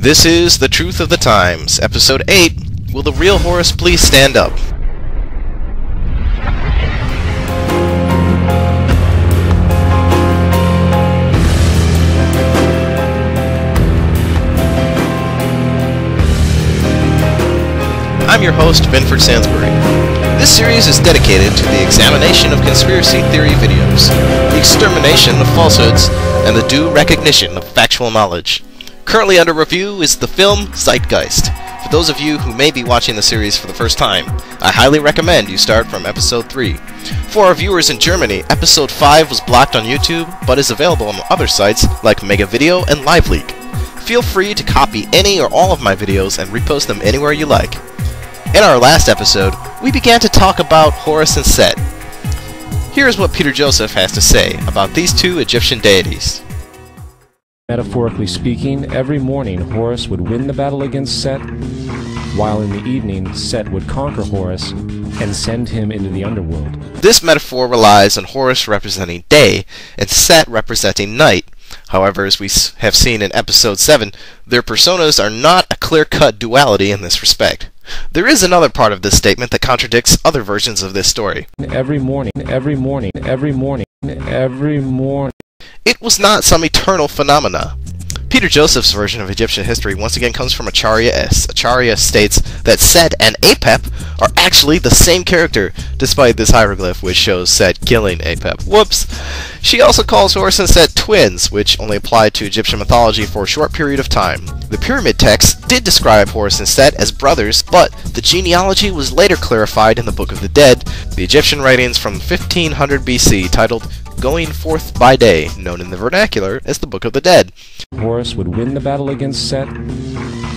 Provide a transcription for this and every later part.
This is The Truth of the Times, Episode 8, Will the Real Horus Please Stand Up? I'm your host, Benford Sansbury. This series is dedicated to the examination of conspiracy theory videos, the extermination of falsehoods, and the due recognition of factual knowledge. Currently under review is the film Zeitgeist. For those of you who may be watching the series for the first time, I highly recommend you start from episode 3. For our viewers in Germany, episode 5 was blocked on YouTube, but is available on other sites like Megavideo and LiveLeak. Feel free to copy any or all of my videos and repost them anywhere you like. In our last episode, we began to talk about Horus and Set. Here is what Peter Joseph has to say about these two Egyptian deities. Metaphorically speaking, every morning Horus would win the battle against Set, while in the evening Set would conquer Horus and send him into the underworld. This metaphor relies on Horus representing day and Set representing night. However, as we have seen in episode 7, their personas are not a clear-cut duality in this respect. There is another part of this statement that contradicts other versions of this story. Every morning. It was not some eternal phenomena. Peter Joseph's version of Egyptian history once again comes from Acharya S. Acharya states that Set and Apep are actually the same character, despite this hieroglyph which shows Set killing Apep. Whoops! She also calls Horus and Set twins, which only applied to Egyptian mythology for a short period of time. The pyramid texts did describe Horus and Set as brothers, but the genealogy was later clarified in the Book of the Dead, the Egyptian writings from 1500 BC titled Going Forth by Day, known in the vernacular as the Book of the Dead. Horus would win the battle against Set,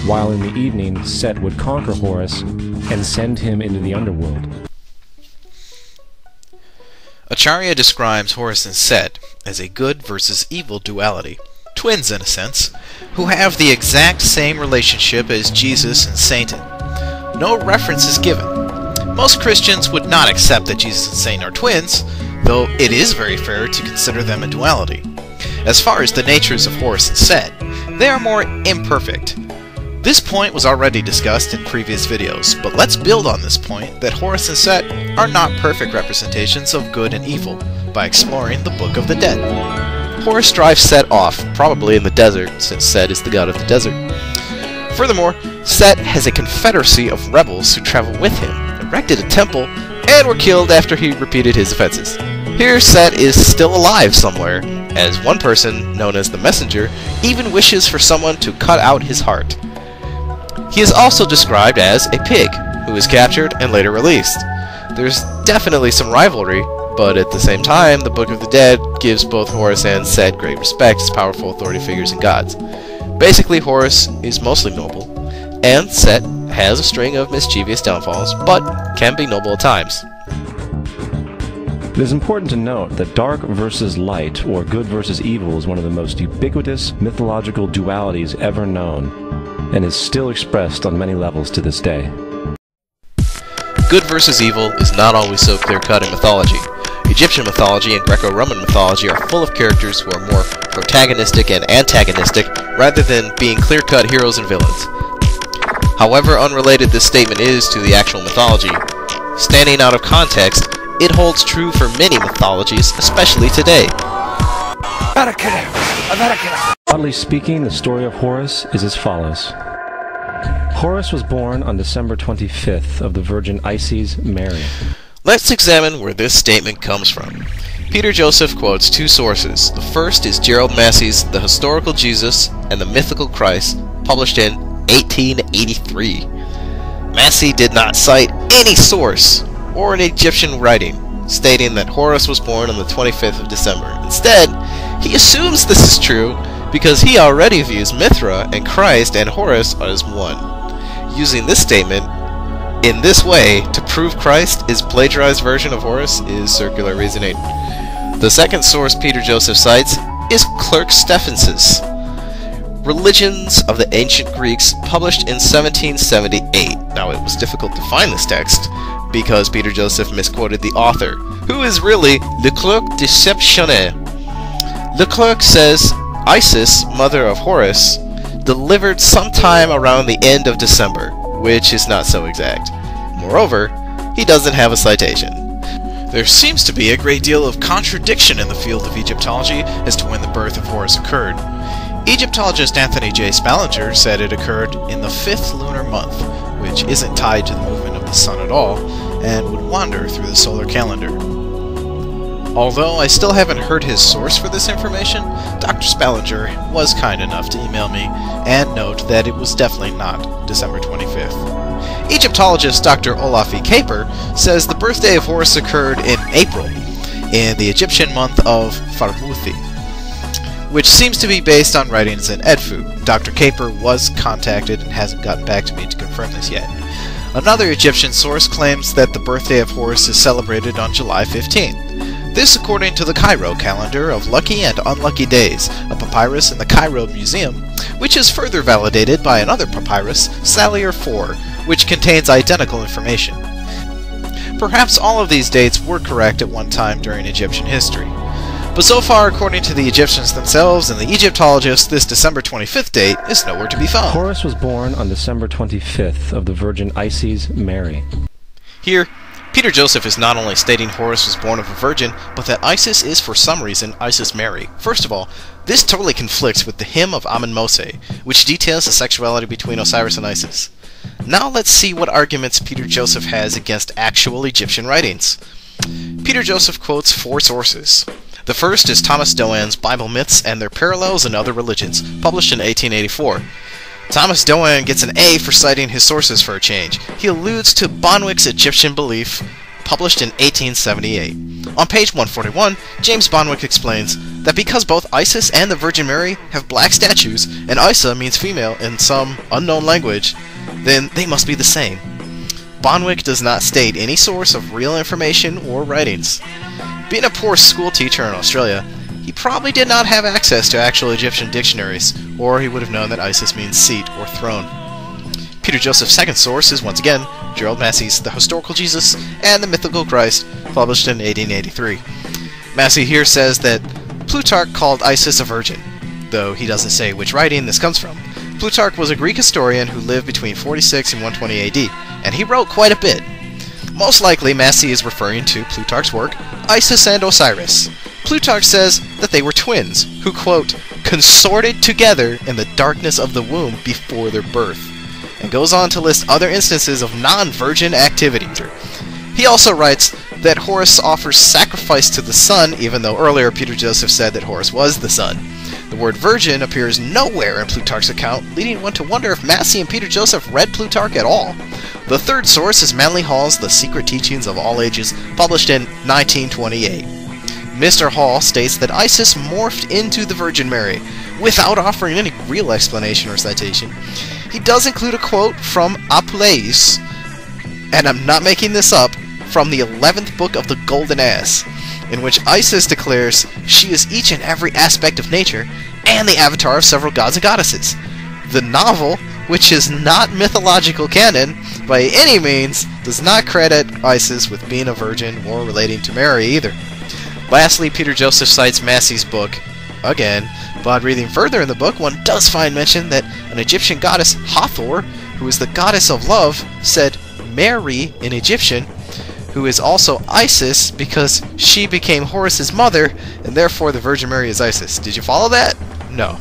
while in the evening Set would conquer Horus and send him into the underworld. Acharya describes Horus and Set as a good versus evil duality, twins in a sense, who have the exact same relationship as Jesus and Satan. No reference is given. Most Christians would not accept that Jesus and Satan are twins, though it is very fair to consider them a duality. As far as the natures of Horus and Set, they are more imperfect. This point was already discussed in previous videos, but let's build on this point that Horus and Set are not perfect representations of good and evil by exploring the Book of the Dead. Horus drives Set off, probably in the desert, since Set is the god of the desert. Furthermore, Set has a confederacy of rebels who travel with him, erected a temple, and were killed after he repeated his offenses. Here, Set is still alive somewhere, as one person, known as the Messenger, even wishes for someone to cut out his heart. He is also described as a pig, who is captured and later released. There's definitely some rivalry, but at the same time, the Book of the Dead gives both Horus and Set great respect as powerful authority figures and gods. Basically, Horus is mostly noble, and Set has a string of mischievous downfalls, but can be noble at times. It is important to note that dark versus light, or good versus evil, is one of the most ubiquitous mythological dualities ever known, and is still expressed on many levels to this day. Good versus evil is not always so clear-cut in mythology. Egyptian mythology and Greco-Roman mythology are full of characters who are more protagonistic and antagonistic, rather than being clear-cut heroes and villains. However unrelated this statement is to the actual mythology, standing out of context, it holds true for many mythologies, especially today. Broadly speaking, the story of Horus is as follows. Horus was born on December 25th of the Virgin Isis Mary. Let's examine where this statement comes from. Peter Joseph quotes two sources. The first is Gerald Massey's The Historical Jesus and the Mythical Christ, published in 1883. Massey did not cite any source or an Egyptian writing, stating that Horus was born on the 25th of December. Instead, he assumes this is true because he already views Mithra and Christ and Horus as one. Using this statement in this way to prove Christ is plagiarized version of Horus is circular reasoning. The second source Peter Joseph cites is Clerk Stephens's Religions of the Ancient Greeks, published in 1778. Now, it was difficult to find this text because Peter Joseph misquoted the author, who is really Leclerc deceptionné. Leclerc says Isis, mother of Horus, delivered sometime around the end of December, which is not so exact. Moreover, he doesn't have a citation. There seems to be a great deal of contradiction in the field of Egyptology as to when the birth of Horus occurred. Egyptologist Anthony J. Spalinger said it occurred in the 5th lunar month, which isn't tied to the movement of the sun at all, and would wander through the solar calendar. Although I still haven't heard his source for this information, Dr. Spalinger was kind enough to email me and note that it was definitely not December 25th. Egyptologist Dr. Olaf E. Kaper says the birthday of Horus occurred in April, in the Egyptian month of Farmuthi, which seems to be based on writings in Edfu. Dr. Kaper was contacted and hasn't gotten back to me to confirm this yet. Another Egyptian source claims that the birthday of Horus is celebrated on July 15th. This according to the Cairo Calendar of Lucky and Unlucky Days, a papyrus in the Cairo Museum, which is further validated by another papyrus, Sallier 4, which contains identical information. Perhaps all of these dates were correct at one time during Egyptian history. But so far, according to the Egyptians themselves and the Egyptologists, this December 25th date is nowhere to be found. Horus was born on December 25th of the Virgin Isis Mary. Here, Peter Joseph is not only stating Horus was born of a virgin, but that Isis is for some reason Isis Mary. First of all, this totally conflicts with the hymn of Amen Mose, which details the sexuality between Osiris and Isis. Now let's see what arguments Peter Joseph has against actual Egyptian writings. Peter Joseph quotes four sources. The first is Thomas Doane's Bible Myths and Their Parallels in Other Religions, published in 1884. Thomas Doane gets an A for citing his sources for a change. He alludes to Bonwick's Egyptian Belief, published in 1878. On page 141, James Bonwick explains that because both Isis and the Virgin Mary have black statues, and Isa means female in some unknown language, then they must be the same. Bonwick does not state any source of real information or writings. Being a poor school teacher in Australia, he probably did not have access to actual Egyptian dictionaries, or he would have known that Isis means seat or throne. Peter Joseph's second source is once again Gerald Massey's The Historical Jesus and the Mythical Christ, published in 1883. Massey here says that Plutarch called Isis a virgin, though he doesn't say which writing this comes from. Plutarch was a Greek historian who lived between 46 and 120 AD, and he wrote quite a bit. Most likely, Massey is referring to Plutarch's work, Isis and Osiris. Plutarch says that they were twins, who, quote, consorted together in the darkness of the womb before their birth, and goes on to list other instances of non-virgin activity. He also writes that Horus offers sacrifice to the sun, even though earlier Peter Joseph said that Horus was the sun. The word virgin appears nowhere in Plutarch's account, leading one to wonder if Massey and Peter Joseph read Plutarch at all. The third source is Manly Hall's The Secret Teachings of All Ages, published in 1928. Mr. Hall states that Isis morphed into the Virgin Mary, without offering any real explanation or citation. He does include a quote from Apuleius, and I'm not making this up, from the 11th book of the Golden Ass, in which Isis declares she is each and every aspect of nature and the avatar of several gods and goddesses. The novel, which is not mythological canon by any means, does not credit Isis with being a virgin or relating to Mary either. Lastly, Peter Joseph cites Massey's book again, but reading further in the book, one does find mention that an Egyptian goddess, Hathor, who is the goddess of love, said Mary in Egyptian, who is also Isis because she became Horus's mother, and therefore the Virgin Mary is Isis. Did you follow that? No.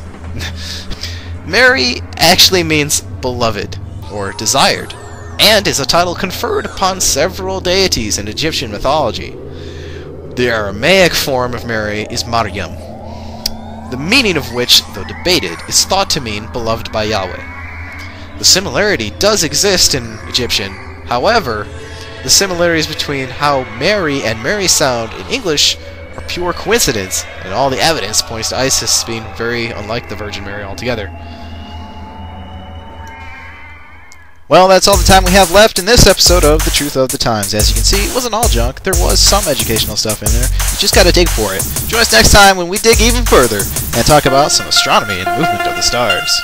Mary actually means beloved, or desired, and is a title conferred upon several deities in Egyptian mythology. The Aramaic form of Mary is Maryam, the meaning of which, though debated, is thought to mean beloved by Yahweh. The similarity does exist in Egyptian, however, the similarities between how Mary and Mary sound in English are pure coincidence, and all the evidence points to Isis being very unlike the Virgin Mary altogether. Well, that's all the time we have left in this episode of The Truth of the Times. As you can see, it wasn't all junk. There was some educational stuff in there. You just gotta dig for it. Join us next time when we dig even further and talk about some astronomy and movement of the stars.